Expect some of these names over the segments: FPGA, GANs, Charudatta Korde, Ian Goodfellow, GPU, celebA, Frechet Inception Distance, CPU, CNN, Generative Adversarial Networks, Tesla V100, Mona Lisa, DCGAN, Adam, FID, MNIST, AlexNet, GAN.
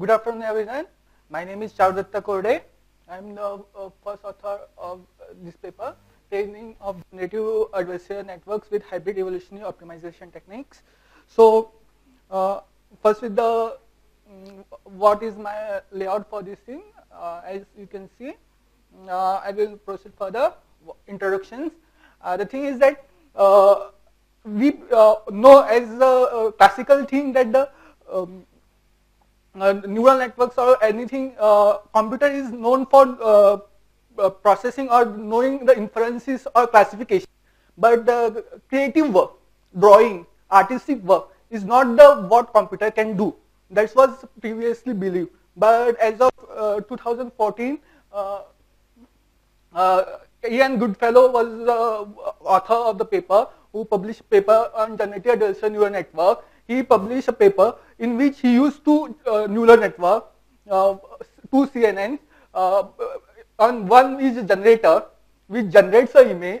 Good afternoon everyone, my name is Charudatta Korde. I am the first author of this paper, Training of Generative Adversarial Networks with Hybrid Evolutionary Optimization Techniques. So first with the what is my layout for this thing, as you can see, I will proceed further introductions. The thing is that we know as a classical thing that the neural networks or anything, computer is known for processing or knowing the inferences or classification. But the creative work, drawing, artistic work is not the what computer can do. That was previously believed. But as of 2014, Ian Goodfellow was the author of the paper who published a paper on generative adversarial neural network. He published a paper in which he used two neural network, two CNNs. On one is a generator which generates an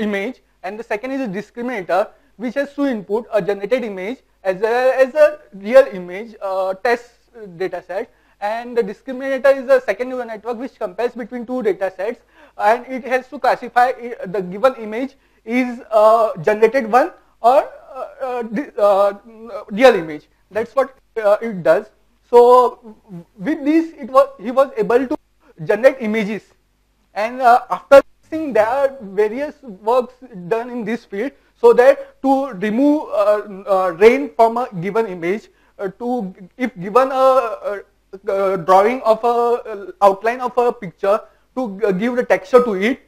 image, and the second is a discriminator which has two input, a generated image as well as a real image test data set. And the discriminator is a second neural network which compares between two data sets, and it has to classify the given image is generated one or real image. That's what it does. So with this, he was able to generate images, and after seeing there are various works done in this field so that to remove rain from a given image, to if given a drawing of a outline of a picture, to give the texture to it,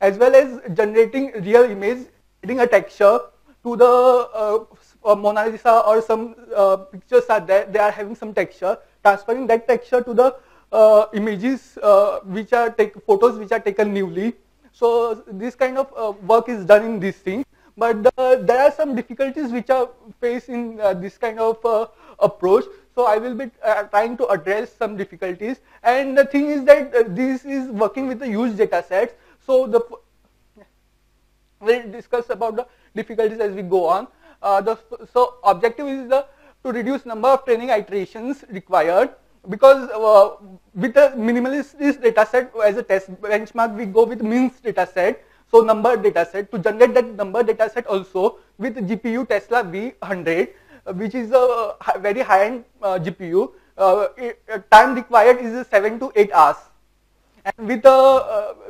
as well as generating real image, adding a texture to the Mona Lisa or some pictures are there, they are having some texture, transferring that texture to the images which are photos which are taken newly. So this kind of work is done in this thing, but there are some difficulties which are faced in this kind of approach. So I will be trying to address some difficulties, and the thing is that this is working with the huge data sets. So the we'll discuss about the difficulties as we go on. So objective is to reduce number of training iterations required, because with a minimalist data set as a test benchmark, we go with MNIST data set, so number data set. To generate that number data set also with GPU Tesla V100, which is a very high end GPU, time required is 7 to 8 hours. And with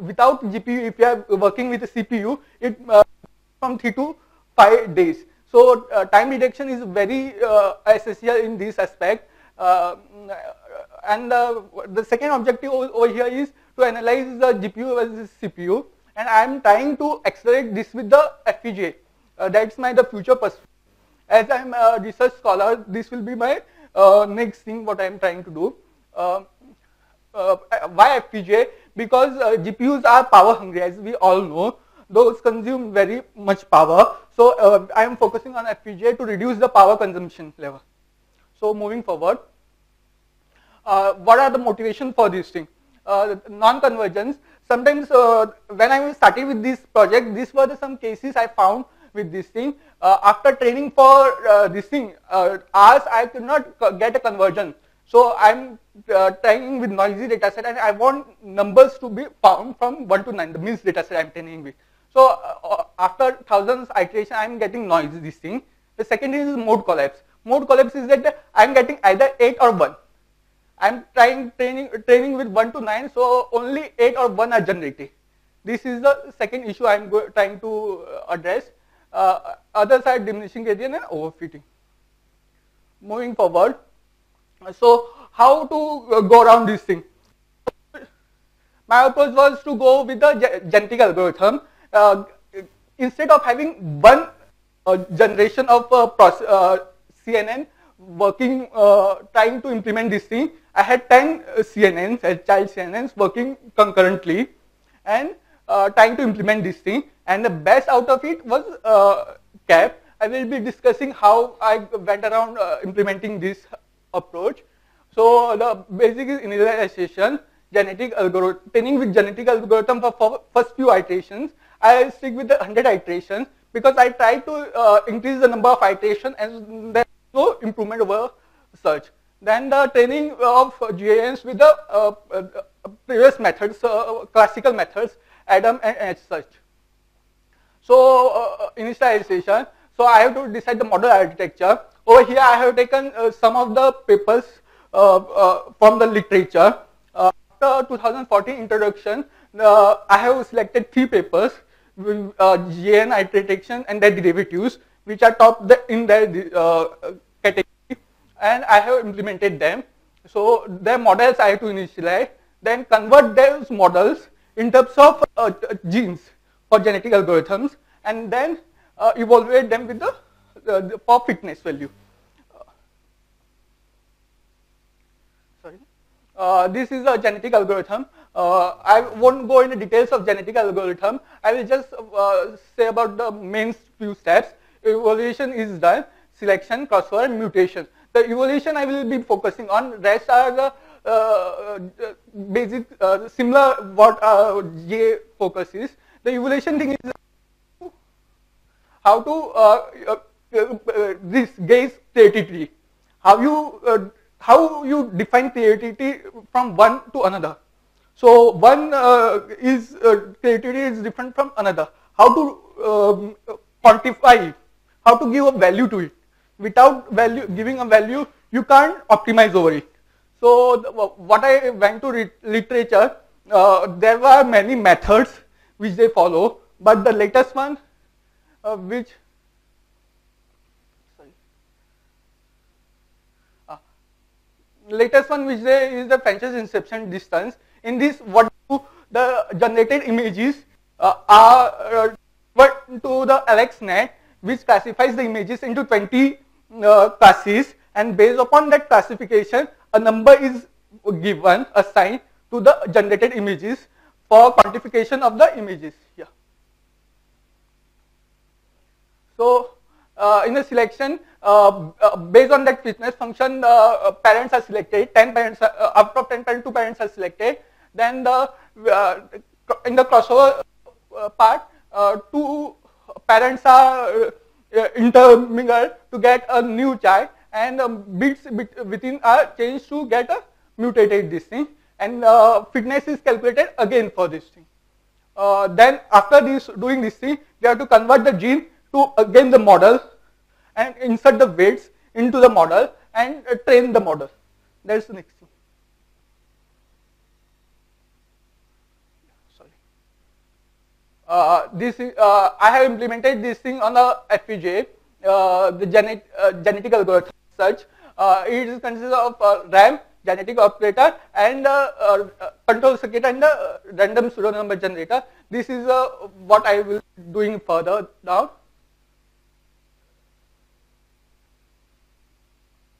without GPU, if you are working with a CPU, it from 3 to 5 days. So time reduction is very essential in this aspect. And the second objective over here is to analyze the GPU versus CPU, and I am trying to accelerate this with the FPGA. That's the future perspective. As I am a research scholar, this will be my next thing what I am trying to do. Why FPGA? Because GPUs are power hungry, as we all know. Those consume very much power. So I am focusing on FPGA to reduce the power consumption level. So moving forward, what are the motivation for this thing? Non-convergence. Sometimes when I started with this project, these were some cases I found with this thing. After training for this thing, hours, I could not get a convergence. So I'm training with noisy data set, and I want numbers to be found from 1 to 9, the MNIST data set I'm training with. So after thousands iteration, I'm getting noisy this thing. The second is mode collapse. Mode collapse is that I'm getting either 8 or 1. I'm training with 1 to 9, so only 8 or 1 are generated. This is the second issue I'm trying to address. Others are diminishing gradient and overfitting. Moving forward, so how to go around this thing? My approach was to go with the genetic algorithm. Instead of having one generation of CNN working, trying to implement this thing, I had 10 CNNs, child CNNs working concurrently and trying to implement this thing, and the best out of it was CAP. I will be discussing how I went around implementing this approach. So the basic is initialization, genetic algorithm, training with genetic algorithm for first few iterations. I stick with the 100 iterations because I try to increase the number of iterations and there's no improvement over search. than the training of GANs with the previous methods, classical methods, Adam and such. So initialization. So I have to decide the model architecture. Over here, I have taken some of the papers from the literature. After 2014 introduction, I have selected 3 papers with GAN iteration and their derivatives, which are top in their category, and I have implemented them. So their models I have to initialize, then convert those models in terms of genes for genetic algorithms, and then evaluate them with the for fitness value. This is a genetic algorithm. I won't go into details of genetic algorithm. I will just say about the main few steps. Evolution is done, selection, crossover, and mutation. The evolution I will be focusing on. Rest are the basic, similar what GA focus is. The evolution thing is how to this gauge creativity. How you define creativity from one to another. So one is creativity is different from another. How to quantify it, how to give a value to it. Without value, giving a value, you can't optimize over it. So what I went to literature, there were many methods which they follow, but the latest one which they is the Frechet Inception Distance. In this, what the generated images are to the AlexNet, which classifies the images into 20 classes, and based upon that classification, a number is given, assigned to the generated images for quantification of the images. Yeah. So in the selection, based on that fitness function, parents are selected. 10 parents, out of 10 parents, 2 parents are selected. Then the in the crossover part, 2 parents are intermingled to get a new child, and bits within are changed to get a mutated this thing. And fitness is calculated again for this thing. Then after this, doing this thing, they have to convert the gene to again the model and insert the weights into the model and train the model. That's the next thing. Sorry. I have implemented this thing on the FPGA, the genetic algorithm search. It consists of RAM, genetic operator, and control circuit, and the random pseudo number generator. This is what I will be doing further now.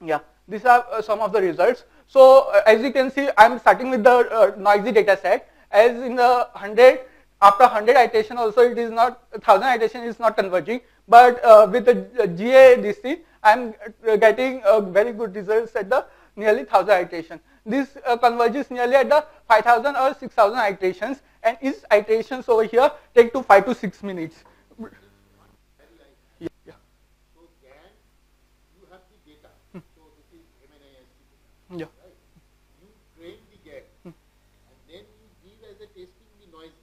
Yeah, these are some of the results. So as you can see, I am starting with the noisy data set. As in the 100, after 100 iteration also it is not, 1000 iteration is not converging. But with the GA DC, I am getting very good results at the nearly 1000 iteration. This converges nearly at the 5000 or 6000 iterations, and each iterations over here take to 5 to 6 minutes. Yeah. Right. You train the GAN, and then you give as a testing the noise,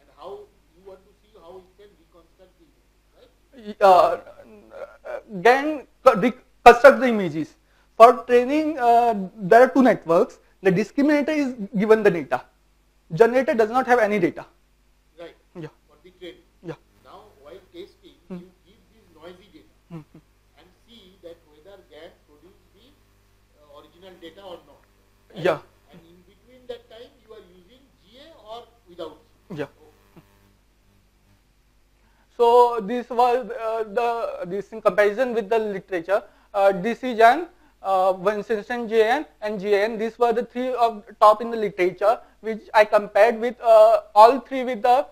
and how you want to see how it can reconstruct the images, right? GAN reconstructs the images. For training, there are 2 networks. The discriminator is given the data. Generator does not have any data. Right. Yeah. For the training. Yeah. Now, while testing, you give this noisy data. Data or not. Right? Yeah. And in between that time, you are using GA or without. Yeah. Okay. So this was this in comparison with the literature. DCGAN, Vincentian GAN, and GAN. These were the 3 of top in the literature, which I compared with all 3 with the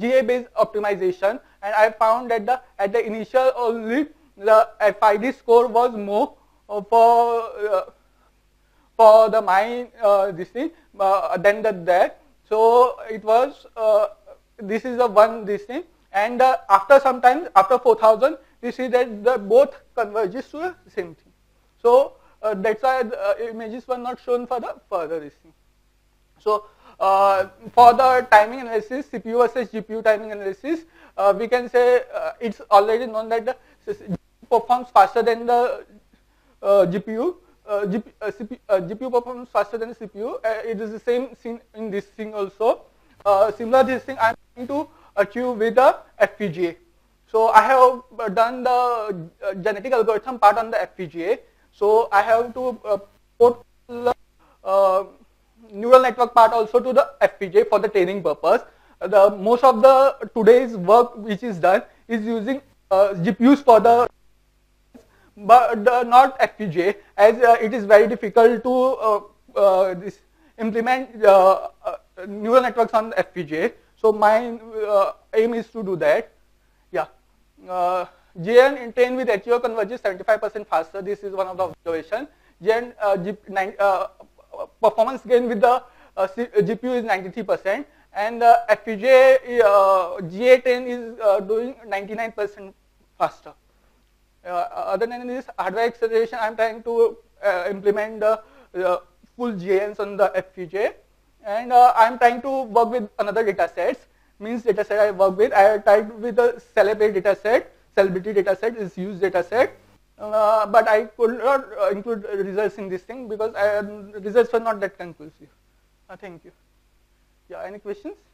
GA-based optimization, and I found that at the initial only the FID score was more. For the mine this thing than the that. So it was this is the one this thing, and after sometimes after 4000 we see that the both converges to the same thing. So that's why the images were not shown for the further reasoning. So for the timing analysis, CPU versus GPU timing analysis, we can say it's already known that the CPU performs faster than the GPU. GPU performs faster than CPU. It is the same thing in this thing also. Similar this thing I am going to achieve with the FPGA. So I have done the genetic algorithm part on the FPGA. So I have to put the neural network part also to the FPGA for the training purpose. The most of the today's work which is done is using GPUs for the, but not FPGA, as it is very difficult to implement neural networks on FPGA. So my aim is to do that. Yeah. GAN trained with HEO converges 75% faster. This is one of the observations. GAN performance gain with the GPU is 93%, and FPGA GA10 is doing 99% faster. Other than this hardware acceleration, I am trying to implement the full GANs on the FPGA, and I am trying to work with another datasets. Means dataset I work with, I tried with the celebA dataset. Celebrity dataset is huge dataset, but I could not include results in this thing because results were not that conclusive. Thank you. Yeah, any questions?